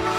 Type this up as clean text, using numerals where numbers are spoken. You